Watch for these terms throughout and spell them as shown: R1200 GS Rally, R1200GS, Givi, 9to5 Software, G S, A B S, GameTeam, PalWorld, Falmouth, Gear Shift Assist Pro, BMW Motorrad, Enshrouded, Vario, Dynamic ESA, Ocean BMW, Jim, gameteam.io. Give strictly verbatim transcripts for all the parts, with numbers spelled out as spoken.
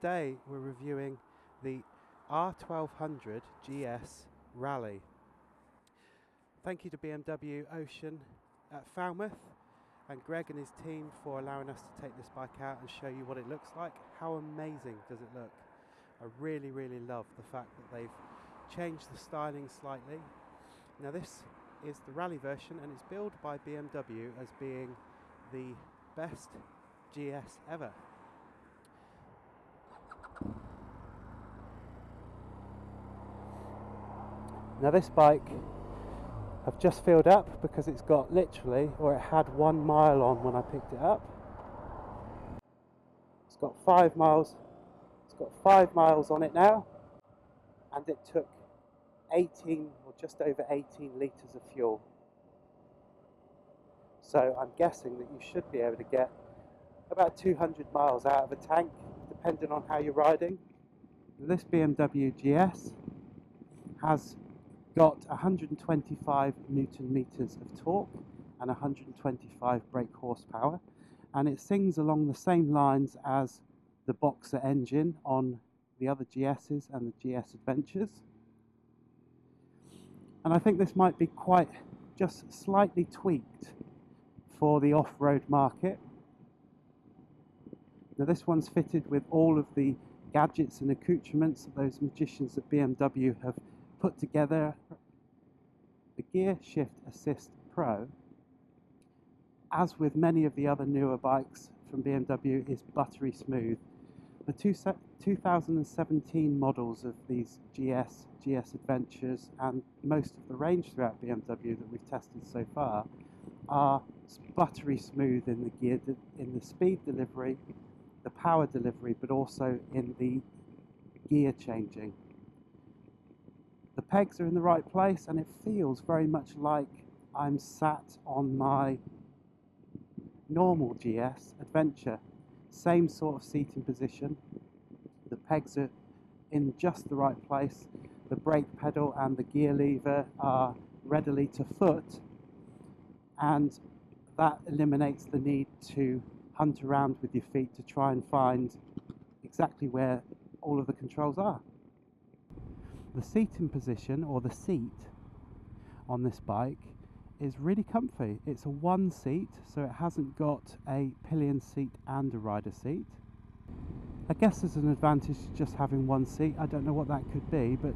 today we're reviewing the R twelve hundred G S Rally. Thank you to B M W Ocean at Falmouth and Greg and his team for allowing us to take this bike out and show you what it looks like. How amazing does it look? I really, really love the fact that they've changed the styling slightly. Now this is the rally version and it's billed by B M W as being the best G S ever. Now this bike I've just filled up because it's got literally, or it had one mile on when I picked it up. It's got five miles, it's got five miles on it now, and it took eighteen or just over eighteen litres of fuel. So I'm guessing that you should be able to get about two hundred miles out of a tank, depending on how you're riding. This B M W G S has got one hundred twenty-five newton meters of torque and one hundred twenty-five brake horsepower, and it sings along the same lines as the Boxer engine on the other G Ss and the G S Adventures. And I think this might be quite just slightly tweaked for the off-road market. Now this one's fitted with all of the gadgets and accoutrements that those magicians at B M W have put together. The Gear Shift Assist Pro, as with many of the other newer bikes from B M W, is buttery smooth. The two two thousand seventeen models of these G S, G S Adventures and most of the range throughout B M W that we've tested so far are buttery smooth in the gear, in the speed delivery, the power delivery, but also in the gear changing. The pegs are in the right place and it feels very much like I'm sat on my normal G S Adventure. Same sort of seating position, the pegs are in just the right place, the brake pedal and the gear lever are readily to foot, and that eliminates the need to hunt around with your feet to try and find exactly where all of the controls are. The seating position, or the seat, on this bike is really comfy. It's a one seat, so it hasn't got a pillion seat and a rider seat. I guess there's an advantage to just having one seat. I don't know what that could be, but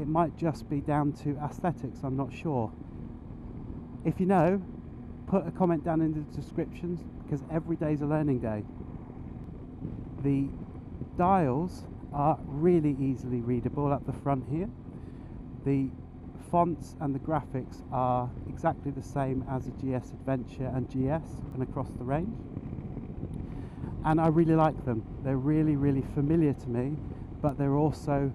it might just be down to aesthetics, I'm not sure. If you know, put a comment down in the descriptions, because every day's a learning day. The dials are really easily readable at the front here. The fonts and the graphics are exactly the same as a G S Adventure and G S and across the range. And I really like them. They're really, really familiar to me, but they're also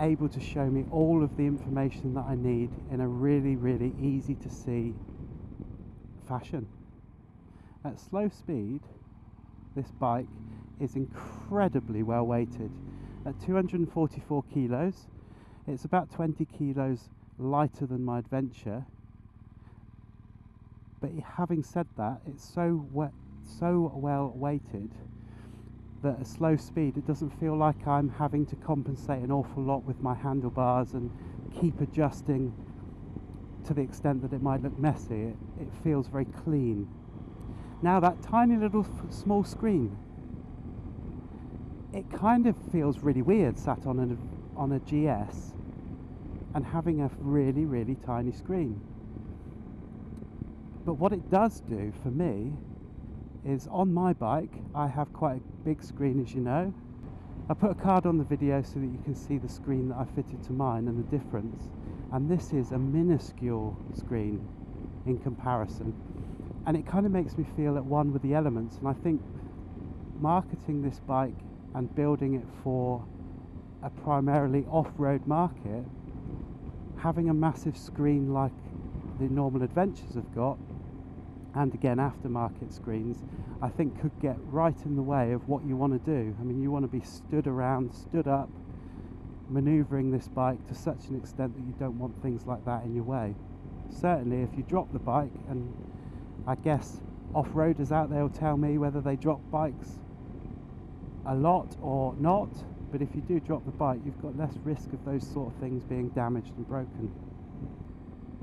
able to show me all of the information that I need in a really, really easy to see fashion. At slow speed, this bike is incredibly well weighted. At two hundred forty-four kilos, it's about twenty kilos lighter than my Adventure. But having said that, it's so wet, so well weighted that at slow speed, it doesn't feel like I'm having to compensate an awful lot with my handlebars and keep adjusting to the extent that it might look messy. It, it feels very clean. Now that tiny little small screen, it kind of feels really weird sat on a, on a G S and having a really, really tiny screen. But what it does do for me is on my bike, I have quite a big screen, as you know. I put a card on the video so that you can see the screen that I fitted to mine and the difference. And this is a minuscule screen in comparison. And it kind of makes me feel at one with the elements. And I think marketing this bike and building it for a primarily off-road market, having a massive screen like the normal Adventures have got, and again aftermarket screens, I think could get right in the way of what you want to do. I mean, you want to be stood around, stood up, manoeuvring this bike to such an extent that you don't want things like that in your way. Certainly if you drop the bike, and I guess off-roaders out there will tell me whether they drop bikes a lot or not, but if you do drop the bike, you've got less risk of those sort of things being damaged and broken.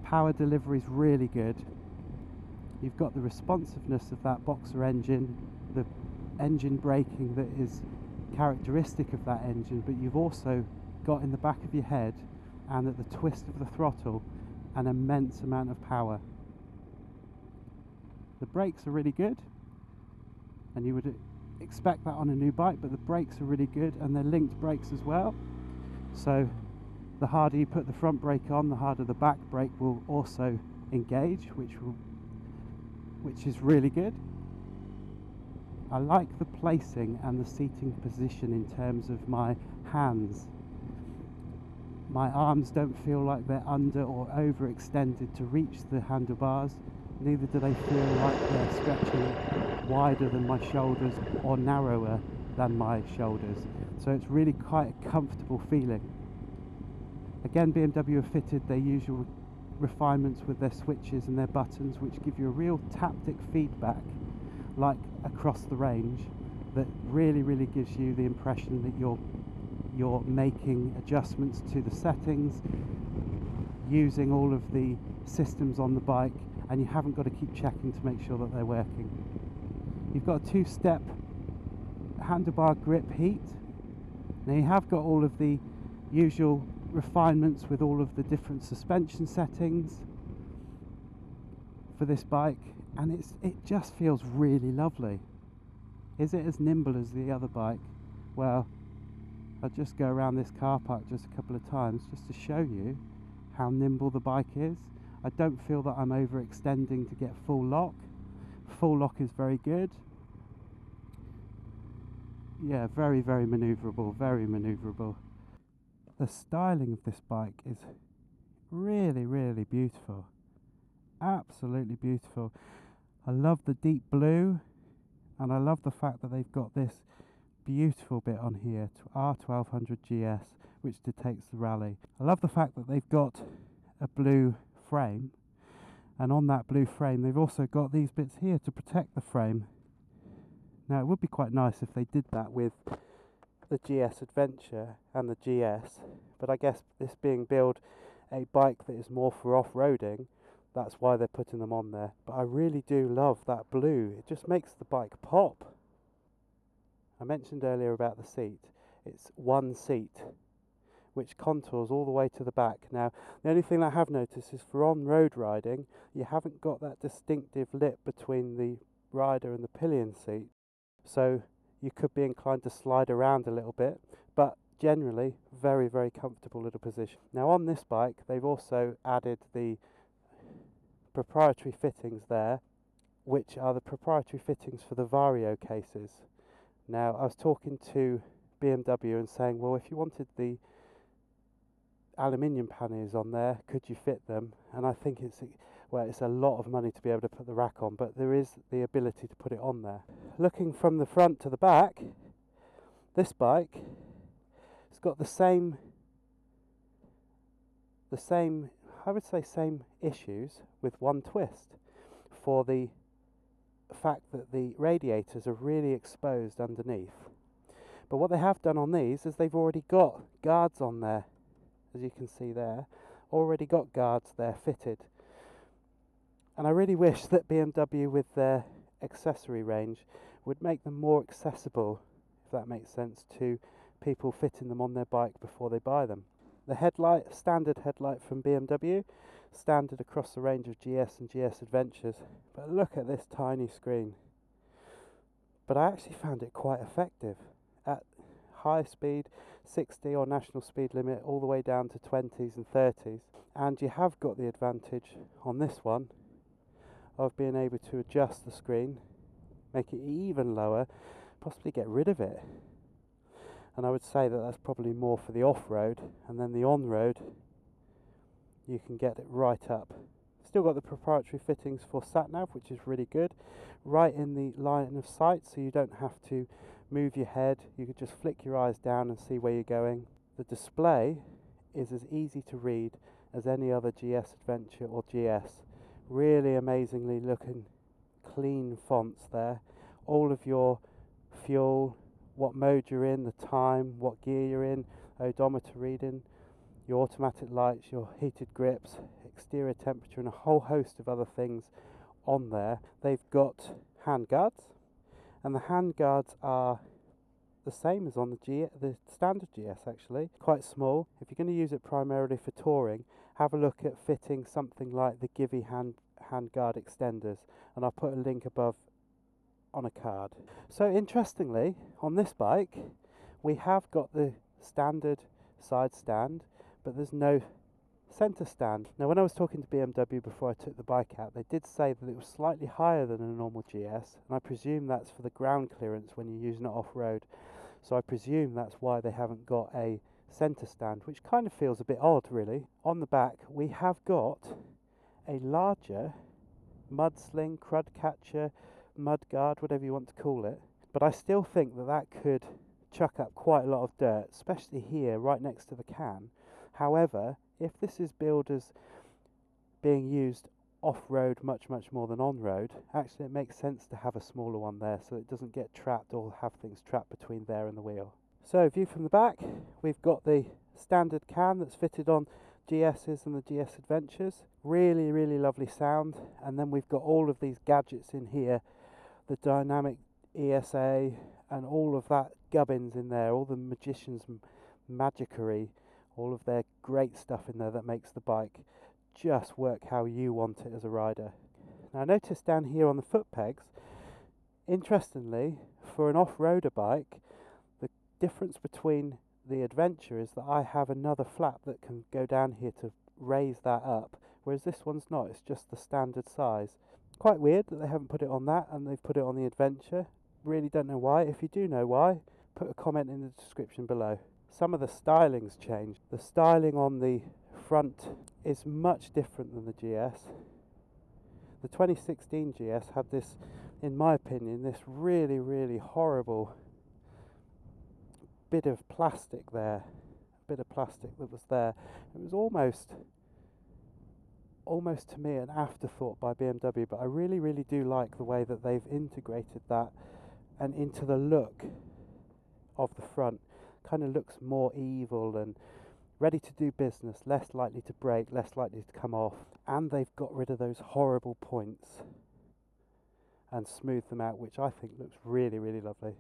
Power delivery is really good. You've got the responsiveness of that boxer engine, the engine braking that is characteristic of that engine, but you've also got in the back of your head and at the twist of the throttle an immense amount of power. The brakes are really good, and you would expect that on a new bike, but the brakes are really good, and they're linked brakes as well, so the harder you put the front brake on, the harder the back brake will also engage, which will which is really good. I like the placing and the seating position in terms of my hands. My arms don't feel like they're under or overextended to reach the handlebars, neither do they feel like they're stretching wider than my shoulders or narrower than my shoulders. So it's really quite a comfortable feeling. Again, B M W have fitted their usual refinements with their switches and their buttons, which give you a real tactic feedback, like across the range, that really really gives you the impression that you're you're making adjustments to the settings using all of the systems on the bike, and you haven't got to keep checking to make sure that they're working. You've got a two-step handlebar grip heat. Now you have got all of the usual refinements with all of the different suspension settings for this bike, and it's, it just feels really lovely. Is it as nimble as the other bike? Well, I'll just go around this car park just a couple of times just to show you how nimble the bike is. I don't feel that I'm overextending to get full lock. Full lock is very good. Yeah, very, very manoeuvrable, very manoeuvrable. The styling of this bike is really, really beautiful. Absolutely beautiful. I love the deep blue, and I love the fact that they've got this beautiful bit on here, R twelve hundred G S, which dictates the rally. I love the fact that they've got a blue frame, and on that blue frame they've also got these bits here to protect the frame. Now it would be quite nice if they did that with the G S Adventure and the G S, but I guess this being built a bike that is more for off-roading, that's why they're putting them on there. But I really do love that blue. It just makes the bike pop. I mentioned earlier about the seat. It's one seat, which contours all the way to the back. Now, the only thing I have noticed is for on-road riding, you haven't got that distinctive lip between the rider and the pillion seat, so you could be inclined to slide around a little bit, but generally, very, very comfortable little position. Now, on this bike, they've also added the proprietary fittings there, which are the proprietary fittings for the Vario cases. Now, I was talking to B M W and saying, well, if you wanted the aluminium panniers on there, could you fit them? And I think it's, well, it's a lot of money to be able to put the rack on, but there is the ability to put it on there. Looking from the front to the back, this bike has got the same, the same, I would say same issues, with one twist, for the fact that the radiators are really exposed underneath. But what they have done on these is they've already got guards on there, as you can see there, already got guards there fitted. And I really wish that B M W with their accessory range would make them more accessible, if that makes sense, to people fitting them on their bike before they buy them. The headlight, standard headlight from B M W, standard across the range of G S and G S Adventures. But look at this tiny screen. But I actually found it quite effective. At high speed, sixty or national speed limit, all the way down to twenties and thirties. And you have got the advantage on this one of being able to adjust the screen, make it even lower, possibly get rid of it. And I would say that that's probably more for the off-road, and then the on-road you can get it right up. Still got the proprietary fittings for sat-nav, which is really good, right in the line of sight, so you don't have to move your head, you could just flick your eyes down and see where you're going. The display is as easy to read as any other G S Adventure or G S. Really amazingly looking clean fonts there. All of your fuel, what mode you're in, the time, what gear you're in, odometer reading, your automatic lights, your heated grips, exterior temperature, and a whole host of other things on there. They've got hand guards, and the hand guards are the same as on the G the standard G S, actually, quite small. If you're going to use it primarily for touring, have a look at fitting something like the Givi hand handguard extenders, and I'll put a link above on a card. So interestingly, on this bike, we have got the standard side stand, but there's no centre stand. Now, when I was talking to B M W before I took the bike out, they did say that it was slightly higher than a normal G S, and I presume that's for the ground clearance when you're using it off-road. So I presume that's why they haven't got a centre stand, which kind of feels a bit odd, really. On the back, we have got a larger mudsling, crud catcher, mud guard, whatever you want to call it, but I still think that that could chuck up quite a lot of dirt, especially here right next to the can. However, if this is billed as being used off-road much much more than on-road, actually it makes sense to have a smaller one there so it doesn't get trapped or have things trapped between there and the wheel. So, view from the back, we've got the standard can that's fitted on G S's and the G S Adventures. Really, really lovely sound. And then we've got all of these gadgets in here, the Dynamic E S A and all of that gubbins in there, all the magician's magicery, all of their great stuff in there that makes the bike just work how you want it as a rider. Now, notice down here on the foot pegs, interestingly, for an off-roader bike, the difference between the Adventure is that I have another flap that can go down here to raise that up, whereas this one's not, it's just the standard size. Quite weird that they haven't put it on that and they've put it on the Adventure. Really don't know why. If you do know why, put a comment in the description below. Some of the styling's changed. The styling on the front is much different than the G S. The twenty sixteen G S had this, in my opinion, this really, really horrible bit of plastic there, a bit of plastic that was there. It was almost, almost to me an afterthought by B M W, but I really, really do like the way that they've integrated that and into the look of the front. Kind of looks more evil and ready to do business, less likely to break, less likely to come off, and they've got rid of those horrible points and smoothed them out, which I think looks really, really lovely.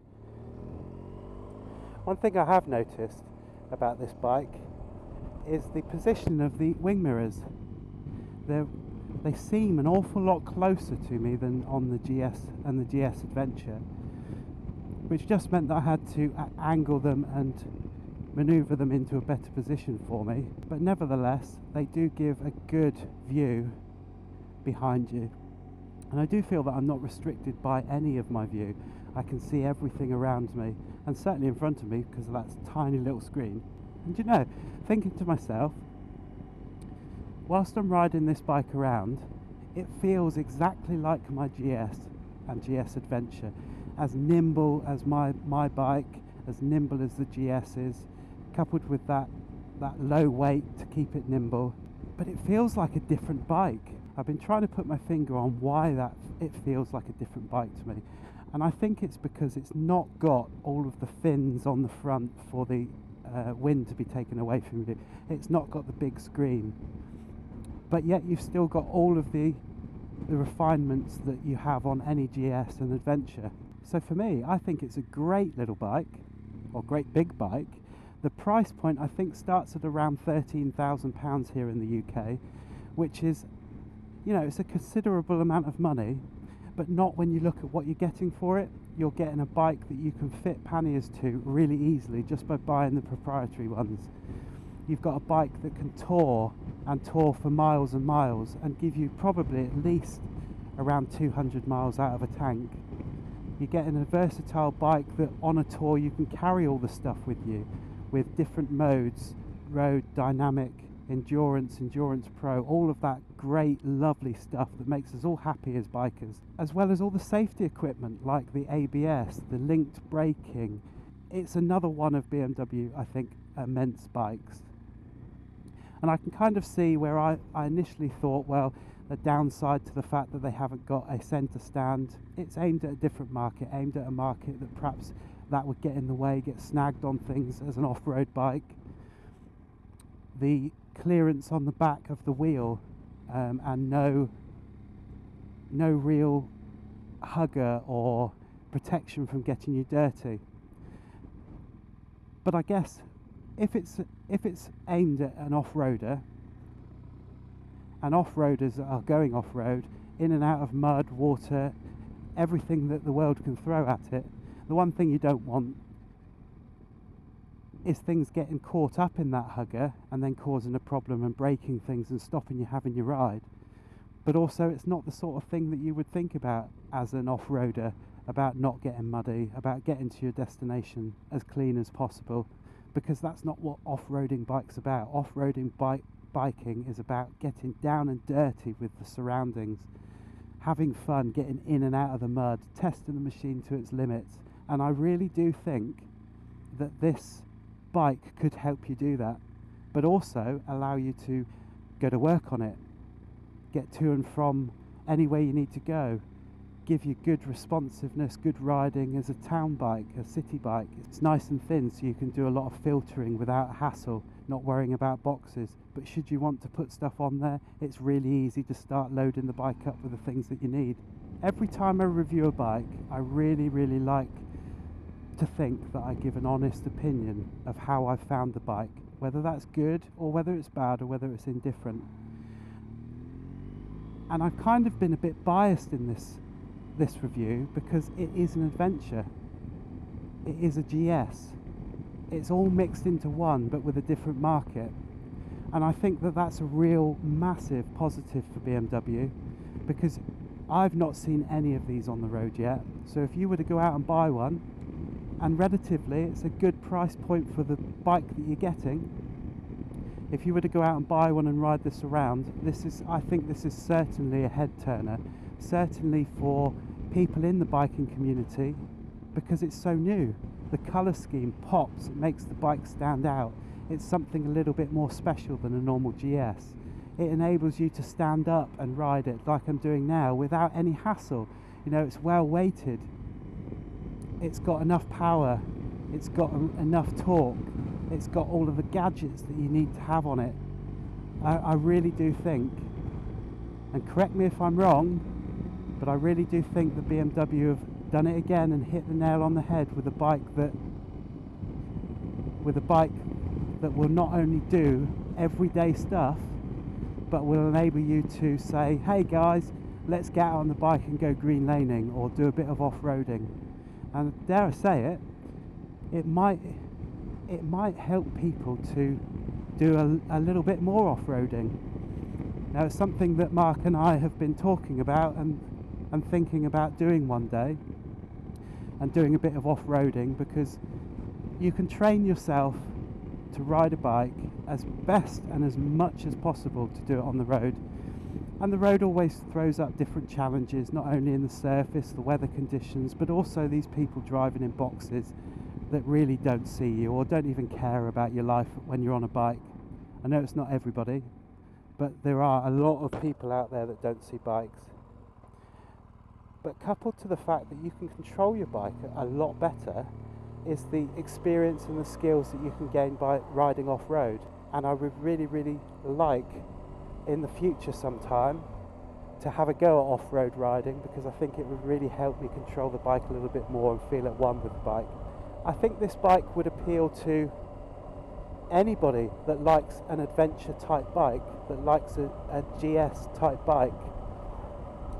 One thing I have noticed about this bike is the position of the wing mirrors. They're, they seem an awful lot closer to me than on the G S and the G S Adventure, which just meant that I had to angle them and manoeuvre them into a better position for me. But nevertheless, they do give a good view behind you. And I do feel that I'm not restricted by any of my view. I can see everything around me, and certainly in front of me because of that tiny little screen. And you know, thinking to myself, whilst I'm riding this bike around, it feels exactly like my G S and G S Adventure. As nimble as my, my bike, as nimble as the G S is, coupled with that, that low weight to keep it nimble. But it feels like a different bike. I've been trying to put my finger on why that it feels like a different bike to me. And I think it's because it's not got all of the fins on the front for the uh, wind to be taken away from you. It's not got the big screen. But yet you've still got all of the, the refinements that you have on any G S and Adventure. So for me, I think it's a great little bike, or great big bike. The price point, I think, starts at around thirteen thousand pounds here in the U K, which is, you know, it's a considerable amount of money, but not when you look at what you're getting for it. You're getting a bike that you can fit panniers to really easily just by buying the proprietary ones. You've got a bike that can tour and tour for miles and miles and give you probably at least around two hundred miles out of a tank. You're getting a versatile bike that on a tour you can carry all the stuff with you, with different modes, road, dynamic, endurance, endurance pro, all of that great lovely stuff that makes us all happy as bikers, as well as all the safety equipment like the A B S, the linked braking. It's another one of B M W, I think, immense bikes. And I can kind of see where I, I initially thought, well, a downside to the fact that they haven't got a centre stand. It's aimed at a different market, aimed at a market that perhaps that would get in the way, get snagged on things as an off-road bike. The clearance on the back of the wheel um, and no, no real hugger or protection from getting you dirty. But I guess if it's, if it's aimed at an off-roader, and off-roaders are going off-road, in and out of mud, water, everything that the world can throw at it, the one thing you don't want is things getting caught up in that hugger and then causing a problem and breaking things and stopping you having your ride. But also it's not the sort of thing that you would think about as an off-roader, about not getting muddy, about getting to your destination as clean as possible, because that's not what off-roading bikes about. Off-roading bike biking is about getting down and dirty with the surroundings, having fun, getting in and out of the mud, testing the machine to its limits. And I really do think that this bike could help you do that, but also allow you to go to work on it, get to and from anywhere you need to go, give you good responsiveness, good riding as a town bike, a city bike. It's nice and thin, so you can do a lot of filtering without hassle, not worrying about boxes. But should you want to put stuff on there, it's really easy to start loading the bike up with the things that you need. Every time I review a bike, I really, really like to think that I give an honest opinion of how I found the bike, whether that's good or whether it's bad or whether it's indifferent. And I've kind of been a bit biased in this this review, because it is an adventure, it is a G S, it's all mixed into one but with a different market. And I think that that's a real massive positive for B M W, because I've not seen any of these on the road yet. So if you were to go out and buy one, and relatively it's a good price point for the bike that you're getting, if you were to go out and buy one and ride this around, this is, I think this is certainly a head turner, certainly for people in the biking community, because it's so new. The colour scheme pops, it makes the bike stand out. It's something a little bit more special than a normal G S. It enables you to stand up and ride it like I'm doing now without any hassle. You know, it's well weighted, it's got enough power, it's got enough torque, it's got all of the gadgets that you need to have on it. I, I really do think, and correct me if I'm wrong, but I really do think that B M W have done it again and hit the nail on the head with a bike that, with a bike that will not only do everyday stuff, but will enable you to say, hey guys, let's get out on the bike and go green laning or do a bit of off-roading. And dare I say it, it might, it might help people to do a, a little bit more off-roading. Now, it's something that Mark and I have been talking about and, and thinking about doing one day, and doing a bit of off-roading, because you can train yourself to ride a bike as best and as much as possible to do it on the road. And the road always throws up different challenges, not only in the surface, the weather conditions, but also these people driving in boxes that really don't see you or don't even care about your life when you're on a bike. I know it's not everybody, but there are a lot of people out there that don't see bikes. But coupled to the fact that you can control your bike a lot better is the experience and the skills that you can gain by riding off-road. And I would really, really like in the future sometime to have a go at off-road riding, because I think it would really help me control the bike a little bit more and feel at one with the bike. I think this bike would appeal to anybody that likes an adventure type bike, that likes a, a G S type bike.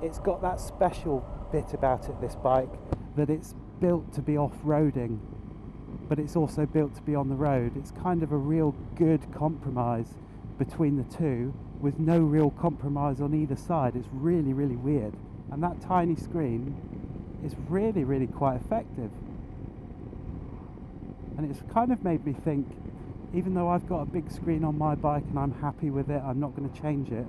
It's got that special bit about it, this bike, that it's built to be off-roading, but it's also built to be on the road. It's kind of a real good compromise between the two, with no real compromise on either side. It's really, really weird. And that tiny screen is really, really quite effective. And it's kind of made me think, even though I've got a big screen on my bike and I'm happy with it, I'm not going to change it,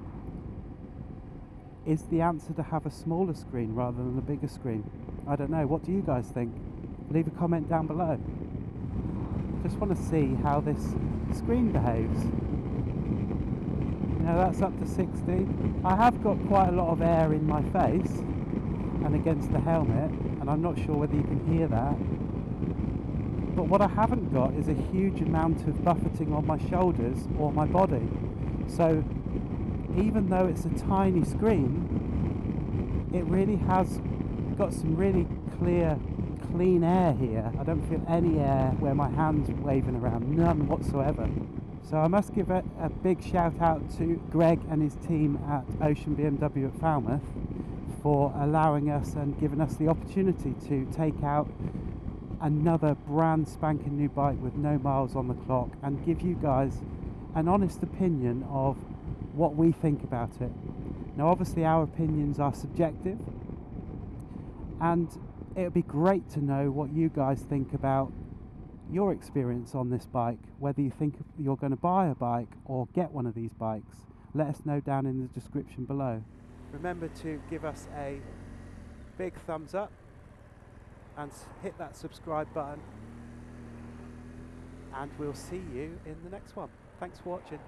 is the answer to have a smaller screen rather than a bigger screen? I don't know. What do you guys think? Leave a comment down below. Just want to see how this screen behaves. You Now that's up to sixty. I have got quite a lot of air in my face and against the helmet, and I'm not sure whether you can hear that. But what I haven't got is a huge amount of buffeting on my shoulders or my body. So even though it's a tiny screen, it really has got some really clear, clean air here. I don't feel any air where my hands waving around, none whatsoever. So I must give a, a big shout out to Greg and his team at Ocean B M W at Falmouth for allowing us and giving us the opportunity to take out another brand spanking new bike with no miles on the clock and give you guys an honest opinion of what we think about it. Now obviously our opinions are subjective, and it would be great to know what you guys think about your experience on this bike, whether you think you're going to buy a bike or get one of these bikes. Let us know down in the description below. Remember to give us a big thumbs up and hit that subscribe button, and we'll see you in the next one. Thanks for watching.